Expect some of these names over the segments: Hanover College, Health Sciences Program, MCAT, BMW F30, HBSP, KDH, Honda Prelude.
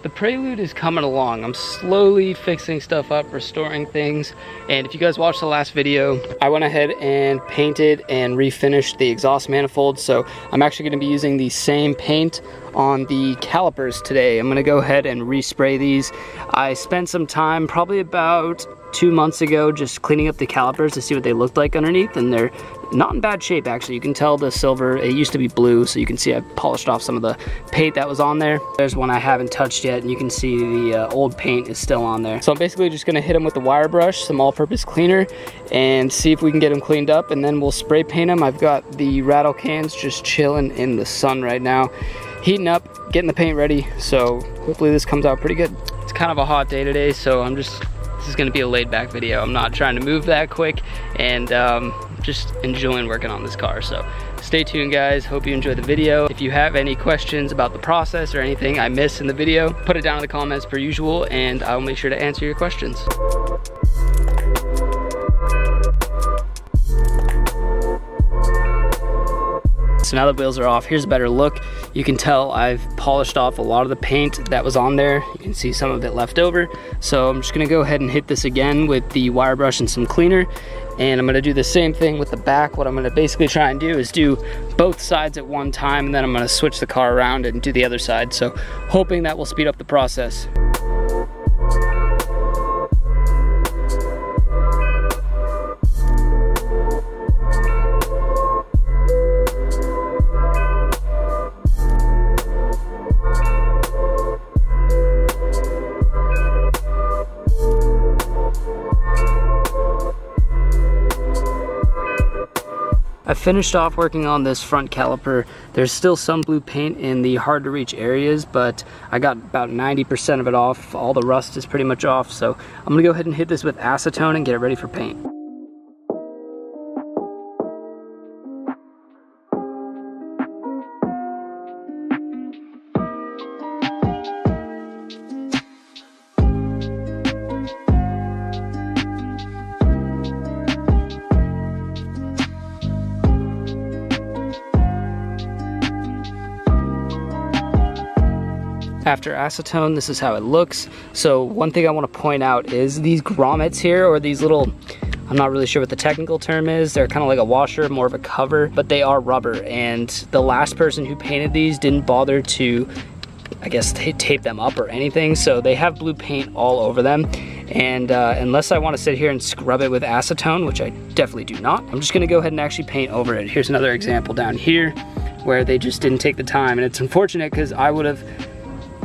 The Prelude is coming along. I'm slowly fixing stuff up, restoring things. And if you guys watched the last video, I went ahead and painted and refinished the exhaust manifold. So I'm actually gonna be using the same paint on the calipers today. I'm gonna go ahead and respray these. I spent some time, probably about 2 months ago, just cleaning up the calipers to see what they looked like underneath, and they're not in bad shape actually. You can tell the silver, it used to be blue, so you can see I polished off some of the paint that was on there. There's one I haven't touched yet, and you can see the old paint is still on there. So I'm basically just gonna hit them with the wire brush, some all-purpose cleaner, and see if we can get them cleaned up, and then we'll spray paint them. I've got the rattle cans just chilling in the sun right now, heating up, getting the paint ready, so hopefully this comes out pretty good. It's kind of a hot day today, so I'm just, this is gonna be a laid back video. I'm not trying to move that quick, and just enjoying working on this car. So stay tuned guys, hope you enjoyed the video. If you have any questions about the process or anything I missed in the video, put it down in the comments per usual, and I'll make sure to answer your questions. So now the wheels are off, here's a better look. You can tell I've polished off a lot of the paint that was on there. You can see some of it left over. So I'm just gonna go ahead and hit this again with the wire brush and some cleaner. And I'm gonna do the same thing with the back. What I'm gonna basically try and do is do both sides at one time, and then I'm gonna switch the car around and do the other side. So hoping that will speed up the process. I finished off working on this front caliper. There's still some blue paint in the hard to reach areas, but I got about 90% of it off. All the rust is pretty much off, so I'm gonna go ahead and hit this with acetone and get it ready for paint. After acetone, this is how it looks. So one thing I want to point out is these grommets here, or these little, I'm not really sure what the technical term is. They're kind of like a washer, more of a cover, but they are rubber. And the last person who painted these didn't bother to, I guess, tape them up or anything. So they have blue paint all over them. And unless I want to sit here and scrub it with acetone, which I definitely do not, I'm just gonna go ahead and actually paint over it. Here's another example down here where they just didn't take the time. And it's unfortunate because I would have,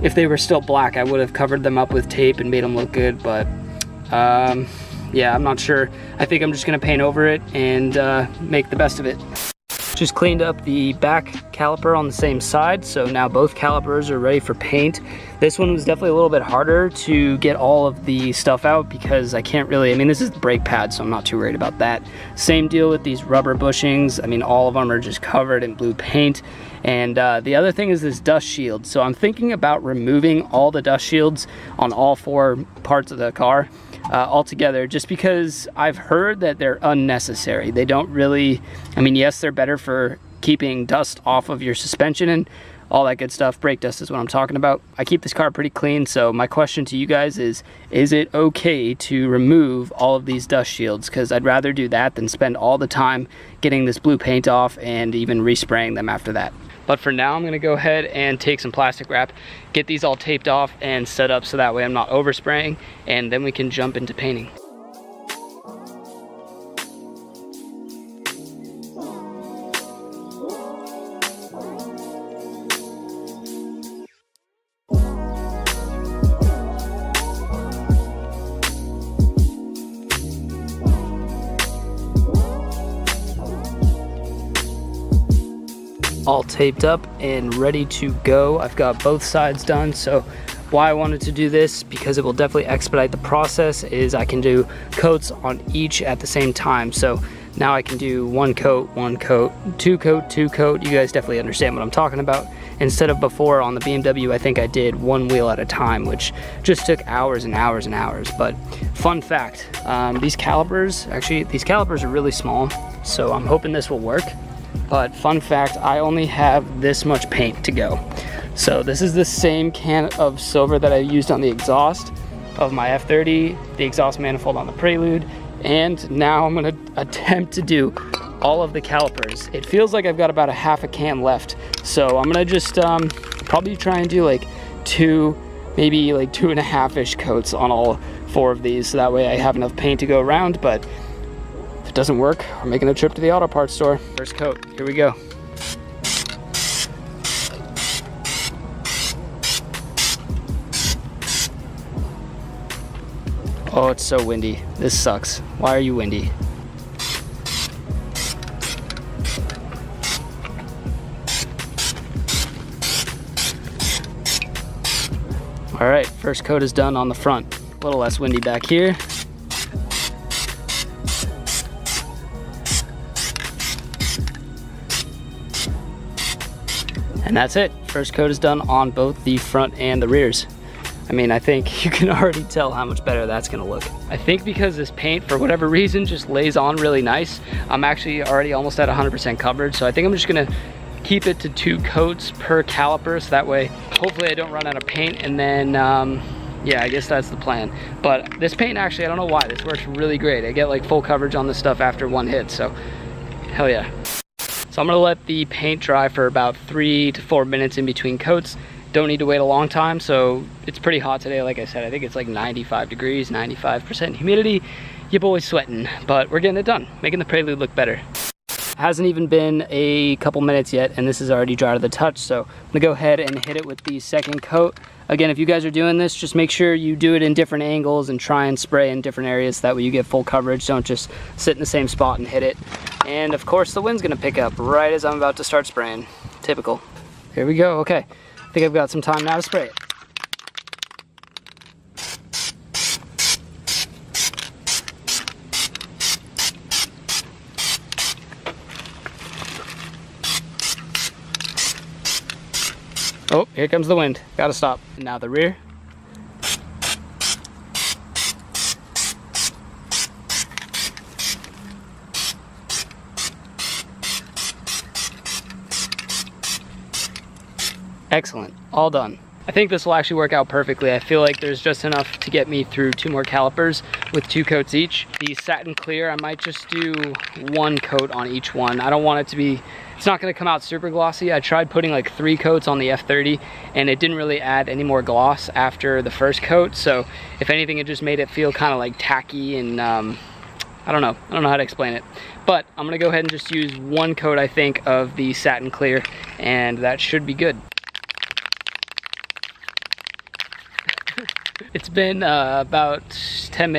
if they were still black, I would have covered them up with tape and made them look good, but yeah, I'm not sure. I think I'm just gonna paint over it and make the best of it. Just cleaned up the back caliper on the same side, so now both calipers are ready for paint. This one was definitely a little bit harder to get all of the stuff out because I can't really, I mean, this is the brake pad, so I'm not too worried about that. Same deal with these rubber bushings. I mean, all of them are just covered in blue paint. And the other thing is this dust shield. So I'm thinking about removing all the dust shields on all four parts of the car altogether, just because I've heard that they're unnecessary. They don't really, I mean, yes, they're better for keeping dust off of your suspension and all that good stuff. Brake dust is what I'm talking about. I keep this car pretty clean, so my question to you guys is it okay to remove all of these dust shields? Because I'd rather do that than spend all the time getting this blue paint off and even respraying them after that. But for now, I'm gonna go ahead and take some plastic wrap, get these all taped off and set up so that way I'm not overspraying, and then we can jump into painting. All taped up and ready to go. I've got both sides done, so why I wanted to do this, because it will definitely expedite the process, is I can do coats on each at the same time. So now I can do one coat, two coat, two coat. You guys definitely understand what I'm talking about. Instead of before on the BMW, I think I did one wheel at a time, which just took hours and hours and hours. But fun fact, these calipers are really small, so I'm hoping this will work. But fun fact, I only have this much paint to go. So this is the same can of silver that I used on the exhaust of my F30, the exhaust manifold on the Prelude, and now I'm gonna attempt to do all of the calipers. It feels like I've got about a half a can left, so I'm gonna just probably try and do like two, maybe like 2.5-ish coats on all four of these, so that way I have enough paint to go around, but if it doesn't work, we're making a trip to the auto parts store. First coat, here we go. Oh, it's so windy. This sucks. Why are you windy? All right, first coat is done on the front. A little less windy back here. And that's it. First coat is done on both the front and the rears. I mean, I think you can already tell how much better that's gonna look. I think because this paint, for whatever reason, just lays on really nice, I'm actually already almost at 100% coverage, so I think I'm just gonna keep it to 2 coats per caliper, so that way, hopefully I don't run out of paint, and then, yeah, I guess that's the plan. But this paint, actually, I don't know why, this works really great. I get like full coverage on this stuff after one hit, so hell yeah. So I'm gonna let the paint dry for about 3 to 4 minutes in between coats. Don't need to wait a long time, so it's pretty hot today. Like I said, I think it's like 95 degrees, 95% humidity. Your boy's sweating, but we're getting it done, making the Prelude look better. Hasn't even been a couple minutes yet, and this is already dry to the touch, so I'm gonna go ahead and hit it with the second coat. Again, if you guys are doing this, just make sure you do it in different angles and try and spray in different areas. That way you get full coverage. Don't just sit in the same spot and hit it. And of course, the wind's gonna pick up right as I'm about to start spraying. Typical. Here we go, okay. I think I've got some time now to spray it. Oh, here comes the wind. Gotta stop. And now the rear. Excellent, all done. I think this will actually work out perfectly. I feel like there's just enough to get me through 2 more calipers with 2 coats each. The satin clear, I might just do 1 coat on each one. I don't want it to be, it's not gonna come out super glossy. I tried putting like 3 coats on the F30 and it didn't really add any more gloss after the first coat. So if anything, it just made it feel kind of like tacky and I don't know how to explain it. But I'm gonna go ahead and just use 1 coat, I think, of the satin clear, and that should be good. It's been about 10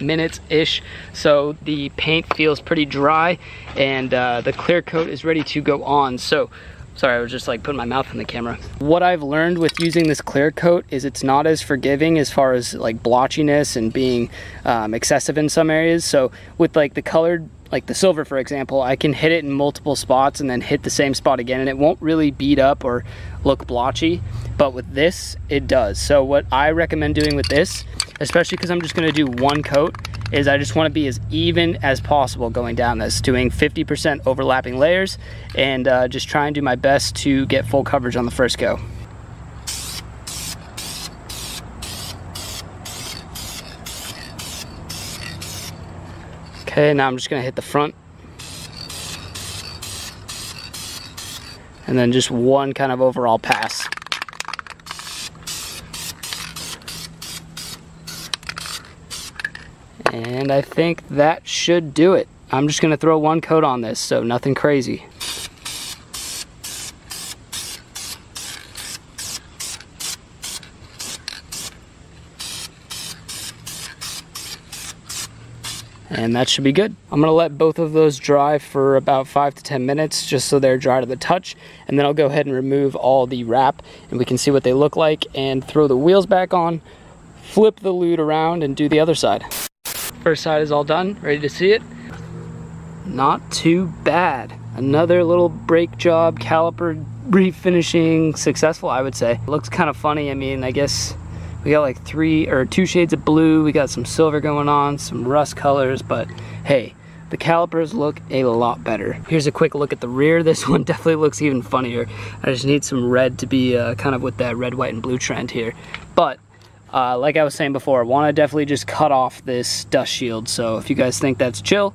minutes-ish, so the paint feels pretty dry, and the clear coat is ready to go on. So, sorry, I was just like putting my mouth in the camera. What I've learned with using this clear coat is it's not as forgiving as far as like blotchiness and being excessive in some areas. So with like the colored, like the silver, for example, I can hit it in multiple spots and then hit the same spot again, and it won't really bead up or look blotchy, but with this, it does. So what I recommend doing with this, especially because I'm just gonna do 1 coat, is I just wanna be as even as possible going down this, doing 50% overlapping layers, and just try and do my best to get full coverage on the first go. Okay, now I'm just gonna hit the front. And then just 1 kind of overall pass. And I think that should do it. I'm just gonna throw 1 coat on this, so nothing crazy. And that should be good. I'm gonna let both of those dry for about 5 to 10 minutes, just so they're dry to the touch, and then I'll go ahead and remove all the wrap, and we can see what they look like, and throw the wheels back on, flip the lute around, and do the other side. First side is all done, ready to see it. Not too bad. Another little brake job, caliper refinishing, successful, I would say. Looks kind of funny, I mean, I guess, we got like 3 or 2 shades of blue, we got some silver going on, some rust colors, but hey, the calipers look a lot better. Here's a quick look at the rear. This one definitely looks even funnier. I just need some red to be kind of with that red, white, and blue trend here. But like I was saying before, I want to definitely just cut off this dust shield. So if you guys think that's chill,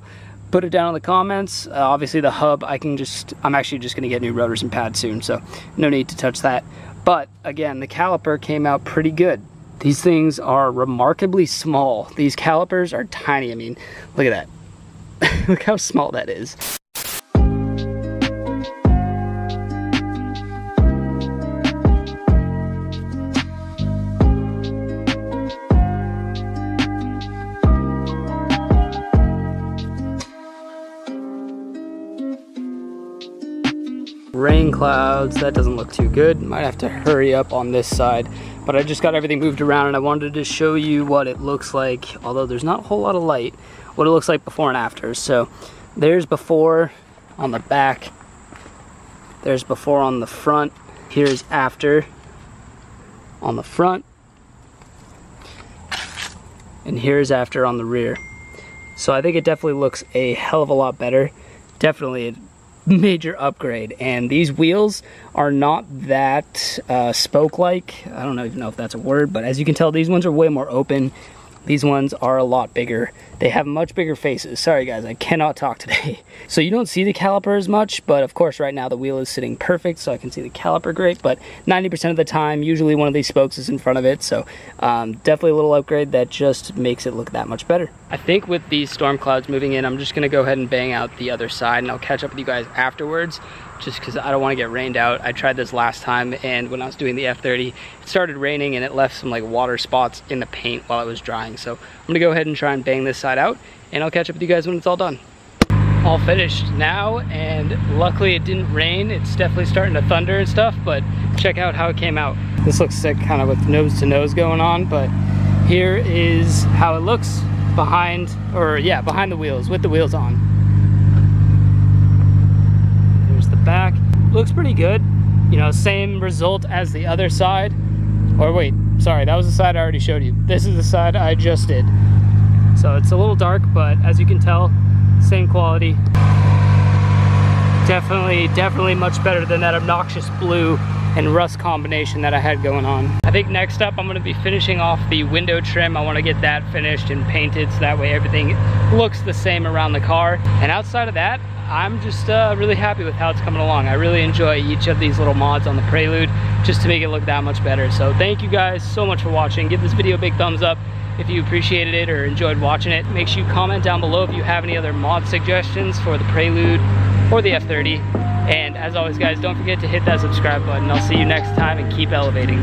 put it down in the comments. Obviously the hub, I'm actually just gonna get new rotors and pads soon, so no need to touch that. But again, the caliper came out pretty good. These things are remarkably small. These calipers are tiny. I mean, look at that. Look how small that is. Rain clouds, that doesn't look too good. Might have to hurry up on this side, but I just got everything moved around and I wanted to show you what it looks like, although there's not a whole lot of light, what it looks like before and after. So there's before on the back, there's before on the front, here's after on the front, and here's after on the rear. So I think it definitely looks a hell of a lot better. Definitely a major upgrade. And these wheels are not that spoke like, I don't even know if that's a word, but as you can tell, these ones are way more open. These ones are a lot bigger. They have much bigger faces. Sorry guys, I cannot talk today. So you don't see the caliper as much, but of course right now the wheel is sitting perfect, so I can see the caliper great, but 90% of the time, usually one of these spokes is in front of it, so definitely a little upgrade that just makes it look that much better. I think with these storm clouds moving in, I'm just gonna go ahead and bang out the other side, and I'll catch up with you guys afterwards, just because I don't want to get rained out. I tried this last time, and when I was doing the F30, it started raining and it left some like water spots in the paint while it was drying. So I'm gonna go ahead and try and bang this side out, and I'll catch up with you guys when it's all done. All finished now, and luckily it didn't rain. It's definitely starting to thunder and stuff, but check out how it came out. This looks sick, kind of with nose to nose going on, but here is how it looks behind the wheels, with the wheels on. Back looks pretty good, you know, same result as the other side. Or wait, sorry, that was the side I already showed you. This is the side I just did, so it's a little dark, but as you can tell, same quality. Definitely much better than that obnoxious blue and rust combination that I had going on. I think next up I'm going to be finishing off the window trim. I want to get that finished and painted so that way everything looks the same around the car. And outside of that, I'm just really happy with how it's coming along. I really enjoy each of these little mods on the Prelude just to make it look that much better. So thank you guys so much for watching. Give this video a big thumbs up if you appreciated it or enjoyed watching it. Make sure you comment down below if you have any other mod suggestions for the Prelude or the F30. And as always guys, don't forget to hit that subscribe button. I'll see you next time, and keep elevating.